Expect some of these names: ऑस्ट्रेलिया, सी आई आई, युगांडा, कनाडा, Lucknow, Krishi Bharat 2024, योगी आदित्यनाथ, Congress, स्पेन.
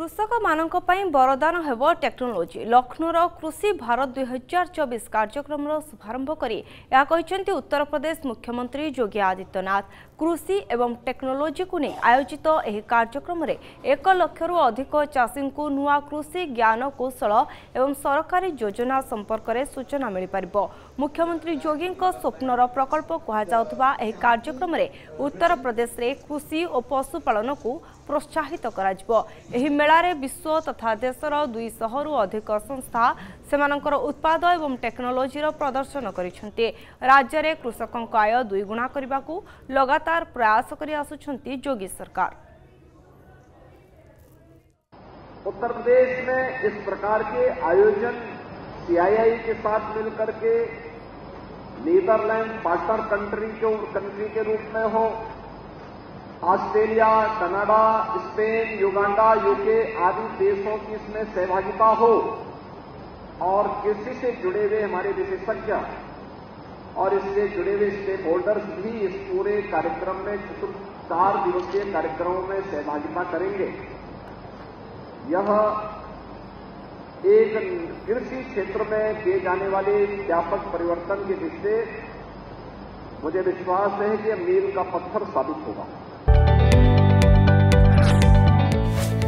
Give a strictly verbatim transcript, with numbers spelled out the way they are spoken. कृषक मानक वरदान हेब टेक्नोलोजी। लखनऊर कृषि भारत दुई हजार चौबीस कार्यक्रम शुभारंभ कर उत्तर प्रदेश मुख्यमंत्री योगी आदित्यनाथ कृषि एवं टेक्नोलोजी को नहीं आयोजित यह कार्यक्रम में एक लाख रु अधिक चाषी को नुआ कृषि ज्ञान कौशल एवं सरकारी योजना संपर्क में सूचना मिल पार। मुख्यमंत्री योगी स्वप्नर प्रकल्प कहता कार्यक्रम में उत्तर प्रदेश में कृषि और पशुपालन को प्रोत्साहित करा। एही मेलारे विश्व तथा देशर दुईशह रु अधिक संस्था सेमानंकर उत्पाद एवं टेक्नोलोजी प्रदर्शन करिसेंते। राज्य में कृषकों आय दुईगुणा करने को लगातार प्रयास कर आसुछंती योगी सरकार। उत्तर प्रदेश में इस प्रकार के आयोजन सी आई आई के साथ मिलकर के नीदरलैंड पार्टनर कंट्री के कंट्री के रूप में हो, ऑस्ट्रेलिया, कनाडा, स्पेन, युगांडा, UK आदि देशों की इसमें सहभागिता हो और कृषि से जुड़े हुए हमारे विशेषज्ञ और इससे जुड़े हुए स्टेक होल्डर्स भी इस पूरे कार्यक्रम में चार दिवसीय कार्यक्रमों में सहभागिता करेंगे। यह एक कृषि क्षेत्र में किए जाने वाले व्यापक परिवर्तन के दृष्टि मुझे विश्वास है कि मील का पत्थर साबित होगा।